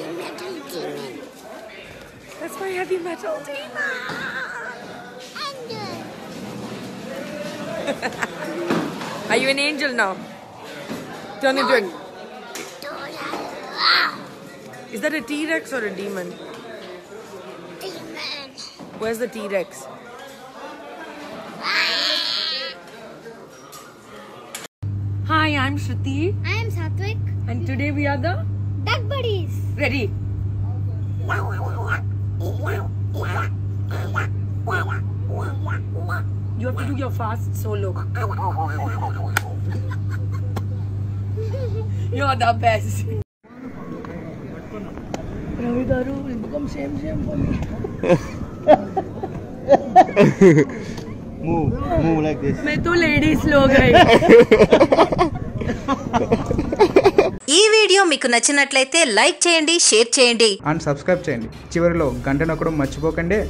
heavy metal demon. That's my heavy metal demon. Angel. Are you an angel now? Turn it on. Is that a T-Rex or a demon? Demon. Where's the T-Rex? Hi, I'm Shruti. I am Satvik. And today we are the Duck Buddies. Ready? You have to do your fast solo. You're the best. Ravi Daru will become same for me. Move like this. मैं तो ladies लोग ఈ video మీకు నచ్చినట్లయితే like చేయండి, share చేయండి and subscribe చేయండి. చివరిలో గంట నొక్కడం మర్చిపోకండి.